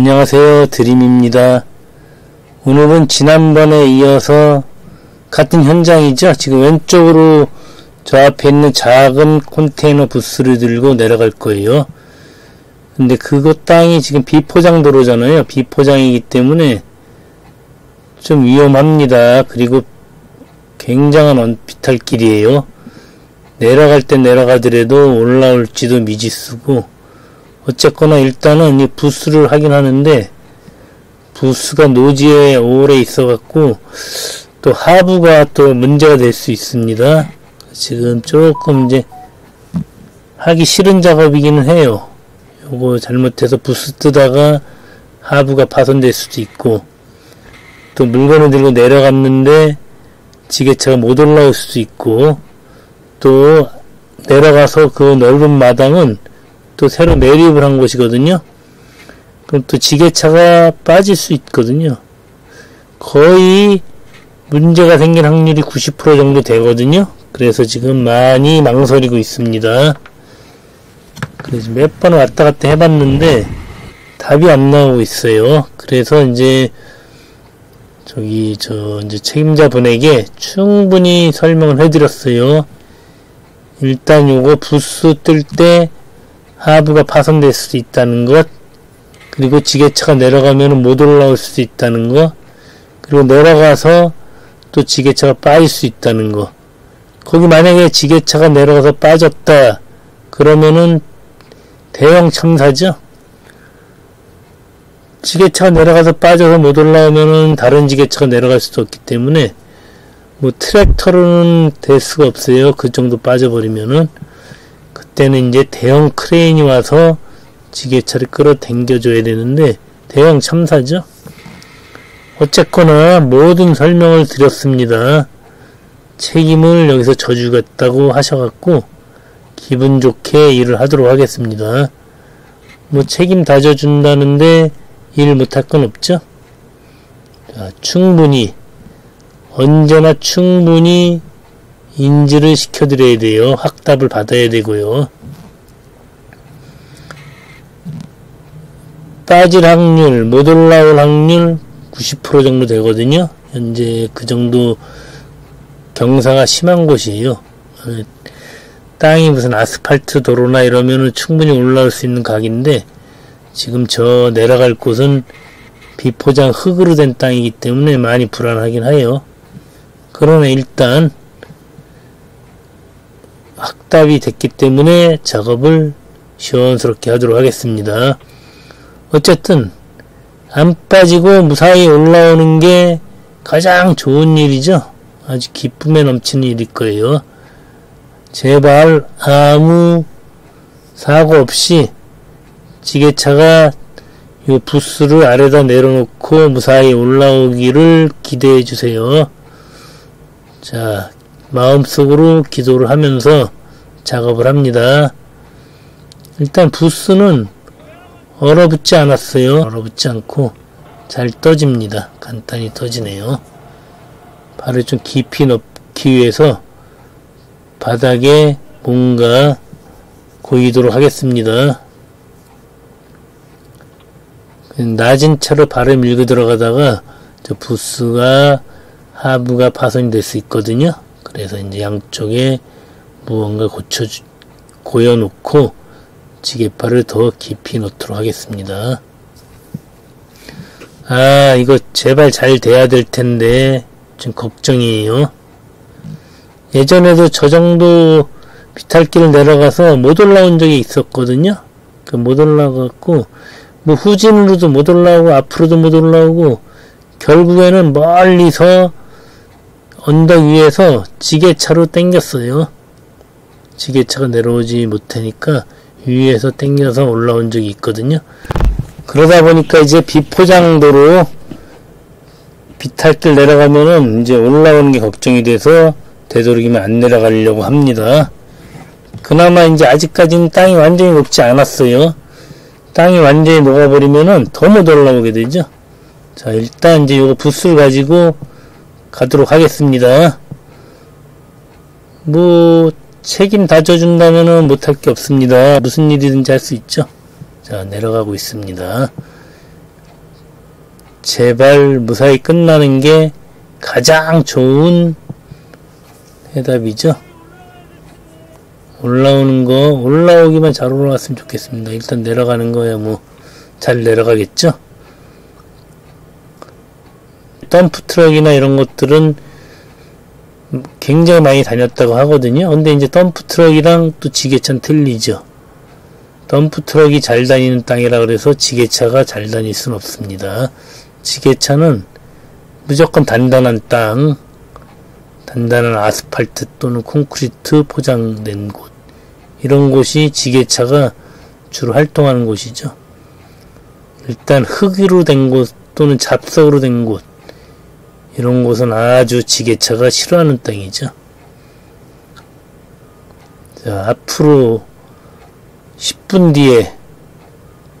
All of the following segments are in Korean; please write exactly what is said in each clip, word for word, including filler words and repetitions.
안녕하세요, 드림입니다. 오늘은 지난번에 이어서 같은 현장이죠. 지금 왼쪽으로 저 앞에 있는 작은 컨테이너 부스를 들고 내려갈 거예요. 근데 그곳 땅이 지금 비포장 도로잖아요. 비포장이기 때문에 좀 위험합니다. 그리고 굉장한 언피탈길이에요. 내려갈 때 내려가더라도 올라올지도 미지수고, 어쨌거나 일단은 이 부스를 하긴 하는데, 부스가 노지에 오래 있어갖고 또 하부가 또 문제가 될 수 있습니다. 지금 조금 이제 하기 싫은 작업이기는 해요. 요거 잘못해서 부스 뜨다가 하부가 파손될 수도 있고, 또 물건을 들고 내려갔는데 지게차가 못 올라올 수도 있고, 또 내려가서 그 넓은 마당은 또 새로 매립을 한 곳이거든요. 그럼 또 지게차가 빠질 수 있거든요. 거의 문제가 생길 확률이 구십 퍼센트 정도 되거든요. 그래서 지금 많이 망설이고 있습니다. 그래서 몇 번 왔다 갔다 해봤는데 답이 안 나오고 있어요. 그래서 이제 저기 저 이제 책임자분에게 충분히 설명을 해드렸어요. 일단 요거 부스 뜰 때 하부가 파손될 수도 있다는 것, 그리고 지게차가 내려가면 못 올라올 수도 있다는 것, 그리고 내려가서 또 지게차가 빠질 수 있다는 것. 거기 만약에 지게차가 내려가서 빠졌다 그러면은 대형 참사죠. 지게차가 내려가서 빠져서 못 올라오면은 다른 지게차가 내려갈 수도 없기 때문에 뭐 트랙터로는 될 수가 없어요. 그 정도 빠져버리면은. 그때는 이제 대형 크레인이 와서 지게차를 끌어 당겨줘야 되는데 대형 참사죠. 어쨌거나 모든 설명을 드렸습니다. 책임을 여기서 져주겠다고 하셔갖고 기분 좋게 일을 하도록 하겠습니다. 뭐 책임 다져준다는데 일 못할 건 없죠. 자, 충분히 언제나 충분히 인지를 시켜드려야 돼요. 학답을 받아야 되고요. 빠질 확률, 못 올라올 확률 구십 퍼센트 정도 되거든요. 현재 그 정도 경사가 심한 곳이에요. 땅이 무슨 아스팔트 도로나 이러면은 충분히 올라올 수 있는 각인데, 지금 저 내려갈 곳은 비포장 흙으로 된 땅이기 때문에 많이 불안하긴 해요. 그러나 일단 학답이 됐기 때문에 작업을 시원스럽게 하도록 하겠습니다. 어쨌든 안 빠지고 무사히 올라오는 게 가장 좋은 일이죠. 아주 기쁨에 넘치는 일일 거예요. 제발 아무 사고 없이 지게차가 이 부스를 아래다 내려놓고 무사히 올라오기를 기대해 주세요. 자, 마음속으로 기도를 하면서 작업을 합니다. 일단 부스는 얼어붙지 않았어요. 얼어붙지 않고 잘 떠집니다. 간단히 떠지네요. 발을 좀 깊이 넣기 위해서 바닥에 뭔가 고이도록 하겠습니다. 낮은 채로 발을 밀고 들어가다가 저 부스가 하부가 파손이 될 수 있거든요. 그래서 이제 양쪽에 무언가 고쳐 고여 놓고 지게팔을 더 깊이 넣도록 하겠습니다. 아, 이거 제발 잘 돼야 될 텐데 좀 걱정이에요. 예전에도 저 정도 비탈길을 내려가서 못 올라온 적이 있었거든요. 그 못 올라갔고, 뭐 후진으로도 못 올라오고 앞으로도 못 올라오고, 결국에는 멀리서 언덕 위에서 지게차로 당겼어요. 지게차가 내려오지 못하니까 위에서 당겨서 올라온 적이 있거든요. 그러다 보니까 이제 비포장도로 비탈길 내려가면은 이제 올라오는 게 걱정이 돼서 되도록이면 안 내려가려고 합니다. 그나마 이제 아직까지는 땅이 완전히 녹지 않았어요. 땅이 완전히 녹아버리면은 더 못 올라오게 되죠. 자, 일단 이제 요거 부스를 가지고 가도록 하겠습니다. 뭐 책임 다져준다면은 못할 게 없습니다. 무슨 일이든지 할 수 있죠. 자, 내려가고 있습니다. 제발 무사히 끝나는 게 가장 좋은 해답이죠. 올라오는 거, 올라오기만 잘 올라왔으면 좋겠습니다. 일단 내려가는 거야 뭐 잘 내려가겠죠. 덤프트럭이나 이런 것들은 굉장히 많이 다녔다고 하거든요. 근데 이제 덤프트럭이랑 또 지게차는 틀리죠. 덤프트럭이 잘 다니는 땅이라 그래서 지게차가 잘 다닐 순 없습니다. 지게차는 무조건 단단한 땅, 단단한 아스팔트 또는 콘크리트 포장된 곳, 이런 곳이 지게차가 주로 활동하는 곳이죠. 일단 흙 위로 된 곳 또는 잡석으로 된 곳, 이런 곳은 아주 지게차가 싫어하는 땅이죠. 자, 앞으로 십 분 뒤에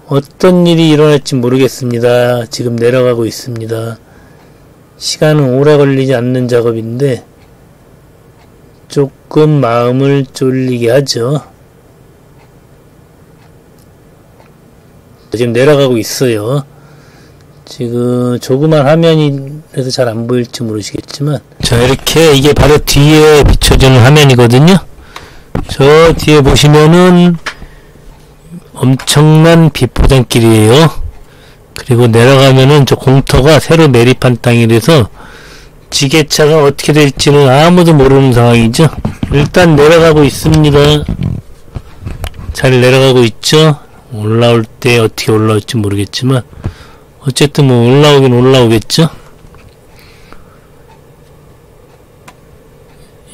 어떤 일이 일어날지 모르겠습니다. 지금 내려가고 있습니다. 시간은 오래 걸리지 않는 작업인데 조금 마음을 쫄리게 하죠. 지금 내려가고 있어요. 지금 조그만 화면이라서 잘 안 보일지 모르시겠지만, 자, 이렇게 이게 바로 뒤에 비춰지는 화면이거든요. 저 뒤에 보시면은 엄청난 비포장길이에요. 그리고 내려가면은 저 공터가 새로 매립한 땅이라서 지게차가 어떻게 될지는 아무도 모르는 상황이죠. 일단 내려가고 있습니다. 잘 내려가고 있죠. 올라올 때 어떻게 올라올지 모르겠지만 어쨌든 뭐 올라오긴 올라오겠죠.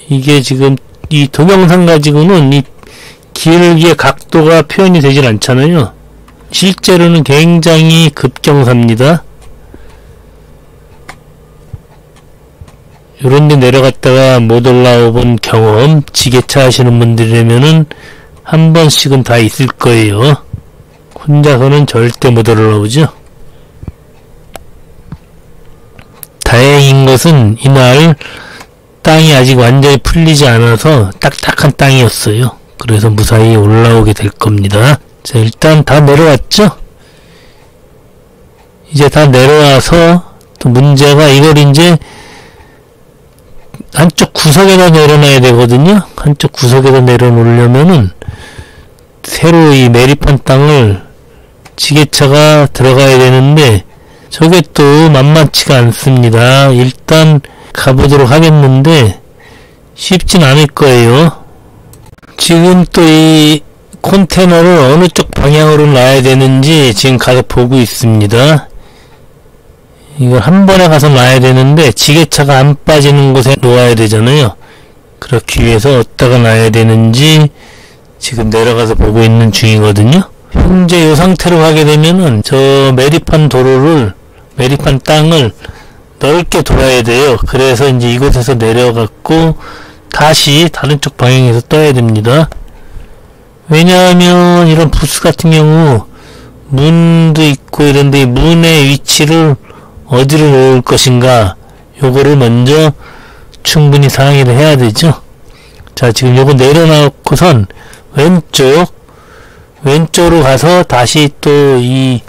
이게 지금 이 동영상 가지고는 이 기울기의 각도가 표현이 되질 않잖아요. 실제로는 굉장히 급경사입니다. 요런데 내려갔다가 못 올라오본 경험, 지게차 하시는 분들이라면은 한 번씩은 다 있을 거예요. 혼자서는 절대 못 올라오죠. 다행인 것은 이날 땅이 아직 완전히 풀리지 않아서 딱딱한 땅이었어요. 그래서 무사히 올라오게 될 겁니다. 자, 일단 다 내려왔죠? 이제 다 내려와서 또 문제가 이걸 이제 한쪽 구석에다 내려놔야 되거든요. 한쪽 구석에다 내려놓으려면은 새로 이 매립한 땅을 지게차가 들어가야 되는데 저게 또 만만치가 않습니다. 일단 가보도록 하겠는데 쉽진 않을 거예요. 지금 또 이 컨테너를 어느 쪽 방향으로 놔야 되는지 지금 가서 보고 있습니다. 이걸 한 번에 가서 놔야 되는데 지게차가 안 빠지는 곳에 놓아야 되잖아요. 그렇기 위해서 어디다가 놔야 되는지 지금 내려가서 보고 있는 중이거든요. 현재 이 상태로 가게 되면은 저 매립한 도로를, 매립한 땅을 넓게 돌아야 돼요. 그래서 이제 이곳에서 내려갔고 다시 다른 쪽 방향에서 떠야 됩니다. 왜냐하면 이런 부스 같은 경우 문도 있고 이런데 문의 위치를 어디로 놓을 것인가, 요거를 먼저 충분히 상의를 해야 되죠. 자, 지금 요거 내려놓고선 왼쪽 왼쪽으로 가서 다시 또 이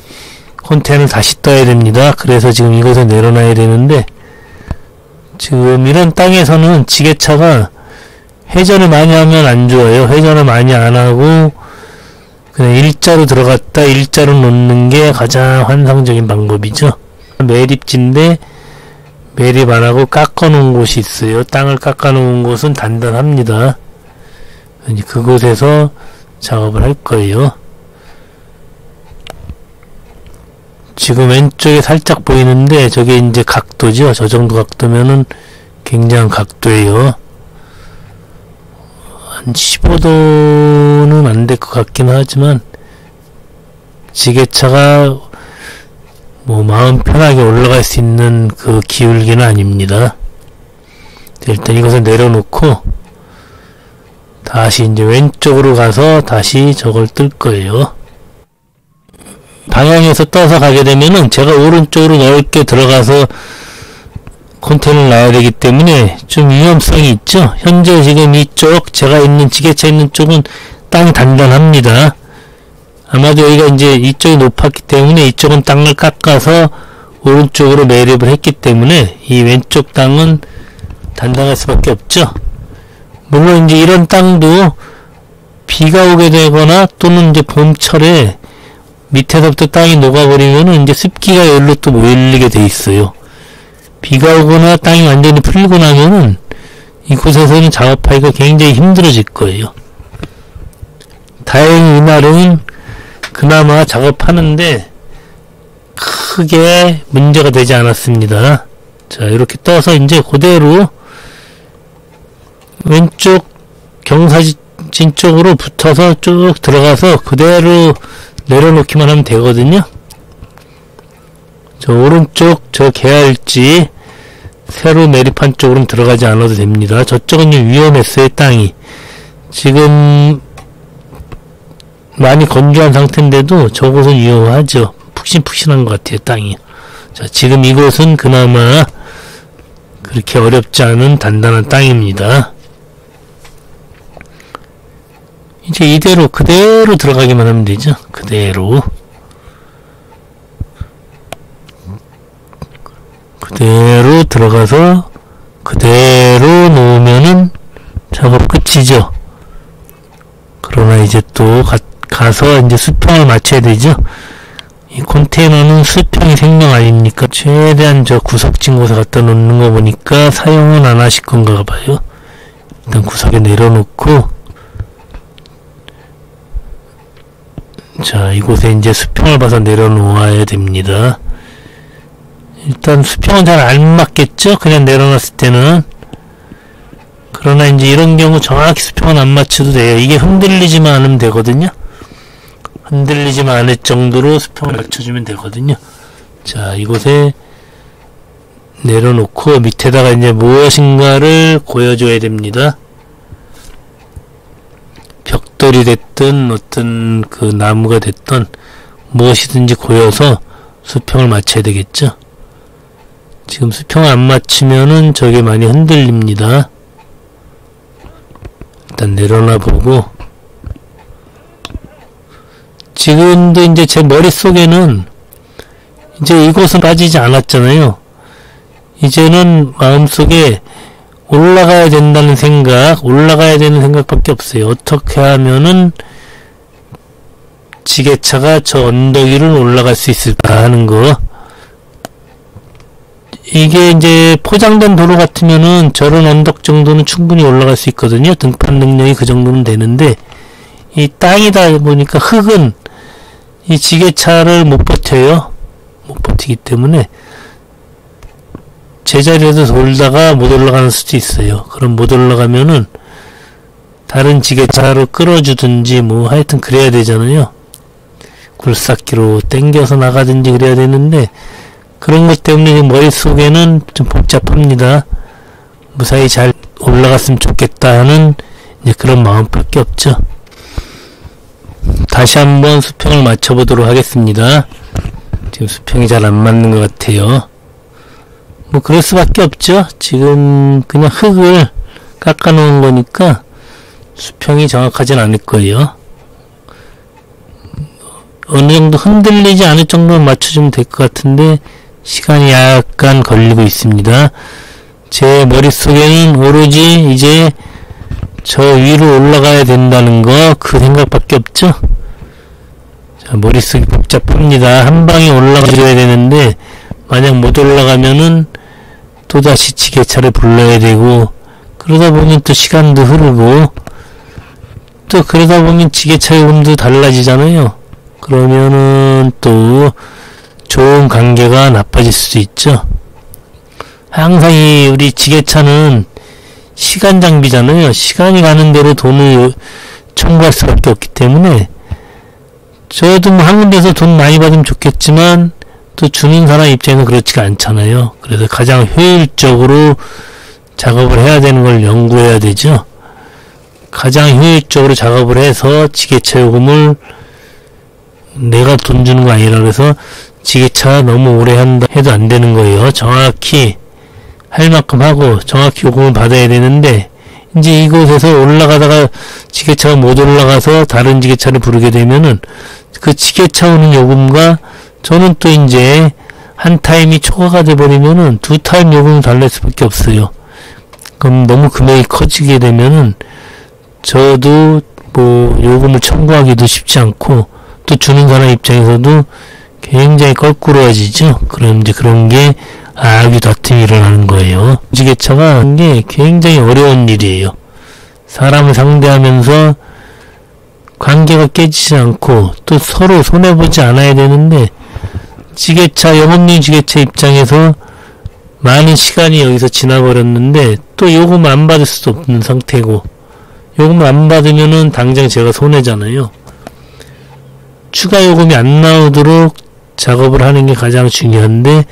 컨테이너를 다시 떠야 됩니다. 그래서 지금 이곳에 내려놔야 되는데 지금 이런 땅에서는 지게차가 회전을 많이 하면 안 좋아요. 회전을 많이 안 하고 그냥 일자로 들어갔다 일자로 놓는 게 가장 환상적인 방법이죠. 매립지인데 매립 안 하고 깎아 놓은 곳이 있어요. 땅을 깎아 놓은 곳은 단단합니다. 그곳에서 작업을 할 거예요. 지금 왼쪽에 살짝 보이는데 저게 이제 각도죠. 저 정도 각도면은 굉장한 각도예요. 한 십오 도는 안 될 것 같긴 하지만 지게차가 뭐 마음 편하게 올라갈 수 있는 그 기울기는 아닙니다. 일단 이것을 내려놓고 다시 이제 왼쪽으로 가서 다시 저걸 뜰 거예요. 방향에서 떠서 가게 되면은 제가 오른쪽으로 넓게 들어가서 컨테이너를 놔야 되기 때문에 좀 위험성이 있죠. 현재 지금 이쪽 제가 있는 지게차 있는 쪽은 땅이 단단합니다. 아마도 여기가 이제 이쪽이 높았기 때문에 이쪽은 땅을 깎아서 오른쪽으로 매립을 했기 때문에 이 왼쪽 땅은 단단할 수밖에 없죠. 물론 이제 이런 땅도 비가 오게 되거나 또는 이제 봄철에 밑에서부터 땅이 녹아버리면 이제 습기가 열로 또 몰리게 돼 있어요. 비가 오거나 땅이 완전히 풀리고 나면은 이곳에서는 작업하기가 굉장히 힘들어질 거예요. 다행히 이날은 그나마 작업하는데 크게 문제가 되지 않았습니다. 자, 이렇게 떠서 이제 그대로 왼쪽 경사진 쪽으로 붙어서 쭉 들어가서 그대로 내려놓기만 하면 되거든요. 저 오른쪽 저 계할지 새로 매립한 쪽으로는 들어가지 않아도 됩니다. 저쪽은 위험했어요. 땅이 지금 많이 건조한 상태인데도 저곳은 위험하죠. 푹신푹신한 것 같아요, 땅이. 자, 지금 이곳은 그나마 그렇게 어렵지 않은 단단한 땅입니다. 이제 이대로 그대로 들어가기만 하면 되죠. 그대로 그대로 들어가서 그대로 놓으면은 작업 끝이죠. 그러나 이제 또 가, 가서 이제 수평을 맞춰야 되죠. 이 컨테이너는 수평이 생명 아닙니까? 최대한 저 구석진 곳에 갖다 놓는 거 보니까 사용은 안 하실 건가 봐요. 일단 구석에 내려놓고, 자, 이곳에 이제 수평을 봐서 내려놓아야 됩니다. 일단 수평은 잘 안 맞겠죠? 그냥 내려놨을 때는. 그러나 이제 이런 경우 정확히 수평은 안 맞춰도 돼요. 이게 흔들리지만 않으면 되거든요. 흔들리지만 않을 정도로 수평을 맞춰주면 되거든요. 자, 이곳에 내려놓고 밑에다가 이제 무엇인가를 고여줘야 됩니다. 벽돌이 됐든 어떤 그 나무가 됐든 무엇이든지 고여서 수평을 맞춰야 되겠죠. 지금 수평을 안 맞추면은 저게 많이 흔들립니다. 일단 내려놔 보고, 지금도 이제 제 머릿속에는 이제 이곳은 빠지지 않았잖아요. 이제는 마음속에 올라가야 된다는 생각, 올라가야 되는 생각밖에 없어요. 어떻게 하면은 지게차가 저 언덕 위를 올라갈 수 있을까 하는 거. 이게 이제 포장된 도로 같으면은 저런 언덕 정도는 충분히 올라갈 수 있거든요. 등판 능력이 그 정도는 되는데, 이 땅이다 보니까 흙은 이 지게차를 못 버텨요. 못 버티기 때문에 제자리에서 돌다가 못 올라가는 수도 있어요. 그럼 못 올라가면은 다른 지게차로 끌어주든지 뭐 하여튼 그래야 되잖아요. 굴삭기로 당겨서 나가든지 그래야 되는데, 그런 것 때문에 머릿속에는 좀 복잡합니다. 무사히 잘 올라갔으면 좋겠다 하는 이제 그런 마음밖에 없죠. 다시 한번 수평을 맞춰보도록 하겠습니다. 지금 수평이 잘 안 맞는 것 같아요. 뭐 그럴 수밖에 없죠. 지금 그냥 흙을 깎아 놓은 거니까 수평이 정확하진 않을 거예요. 어느 정도 흔들리지 않을 정도는 맞춰주면 될 것 같은데 시간이 약간 걸리고 있습니다. 제 머릿속에는 오로지 이제 저 위로 올라가야 된다는 거, 그 생각밖에 없죠. 자, 머릿속이 복잡합니다. 한 방에 올라가줘야 되는데 만약 못 올라가면은 또다시 지게차를 불러야 되고, 그러다 보면 또 시간도 흐르고, 또 그러다 보면 지게차의 운도 달라지잖아요. 그러면은 또 좋은 관계가 나빠질 수도 있죠. 항상 이 우리 지게차는 시간 장비잖아요. 시간이 가는 대로 돈을 청구할 수밖에 없기 때문에, 저도 뭐 한 군데서 돈 많이 받으면 좋겠지만 또 주는 사람 입장에서는 그렇지가 않잖아요. 그래서 가장 효율적으로 작업을 해야 되는 걸 연구해야 되죠. 가장 효율적으로 작업을 해서 지게차 요금을 내가 돈 주는 거 아니라, 그래서 지게차 너무 오래 한다 해도 안 되는 거예요. 정확히 할 만큼 하고 정확히 요금을 받아야 되는데, 이제 이곳에서 올라가다가 지게차가 못 올라가서 다른 지게차를 부르게 되면은 그 지게차 오는 요금과 저는 또 이제 한 타임이 초과가 돼버리면은 두 타임 요금을 달랠 수밖에 없어요. 그럼 너무 금액이 커지게 되면은 저도 뭐 요금을 청구하기도 쉽지 않고 또 주는 사람 입장에서도 굉장히 거꾸로워지죠. 그럼 이제 그런 게 악의 다툼이 일어나는 거예요. 지게차가 하는 게 굉장히 어려운 일이에요. 사람을 상대하면서 관계가 깨지지 않고 또 서로 손해보지 않아야 되는데, 지게차, 영업용 지게차 입장에서 많은 시간이 여기서 지나버렸는데 또 요금 안 받을 수도 없는 상태고, 요금 안 받으면은 당장 제가 손해잖아요. 추가 요금이 안 나오도록 작업을 하는 게 가장 중요한데,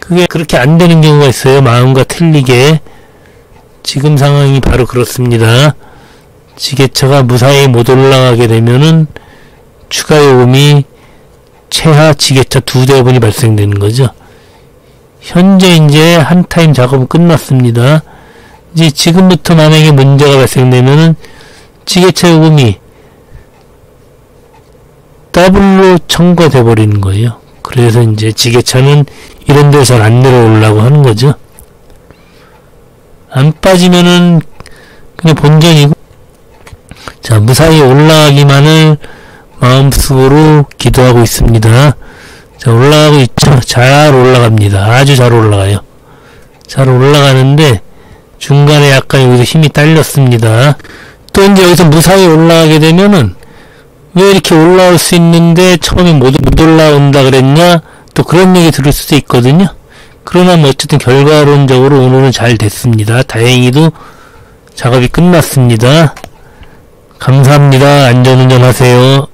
그게 그렇게 안 되는 경우가 있어요. 마음과 틀리게. 지금 상황이 바로 그렇습니다. 지게차가 무사히 못 올라가게 되면은 추가 요금이 최하 지게차 두 대분이 발생되는 거죠. 현재 이제 한 타임 작업은 끝났습니다. 이제 지금부터 만약에 문제가 발생되면은 지게차 요금이 더블로 청구돼 버리는 거예요. 그래서 이제 지게차는 이런 데서 잘 안 내려오려고 하는 거죠. 안 빠지면은 그냥 본전이고, 자, 무사히 올라가기만을 마음속으로 기도하고 있습니다. 자, 올라가고 있죠. 잘 올라갑니다. 아주 잘 올라가요. 잘 올라가는데 중간에 약간 여기서 힘이 딸렸습니다. 또 이제 여기서 무사히 올라가게 되면은 왜 이렇게 올라올 수 있는데 처음에 못, 못 올라온다 그랬냐? 또 그런 얘기 들을 수도 있거든요. 그러나 뭐 어쨌든 결과론적으로 오늘은 잘 됐습니다. 다행히도 작업이 끝났습니다. 감사합니다. 안전운전하세요.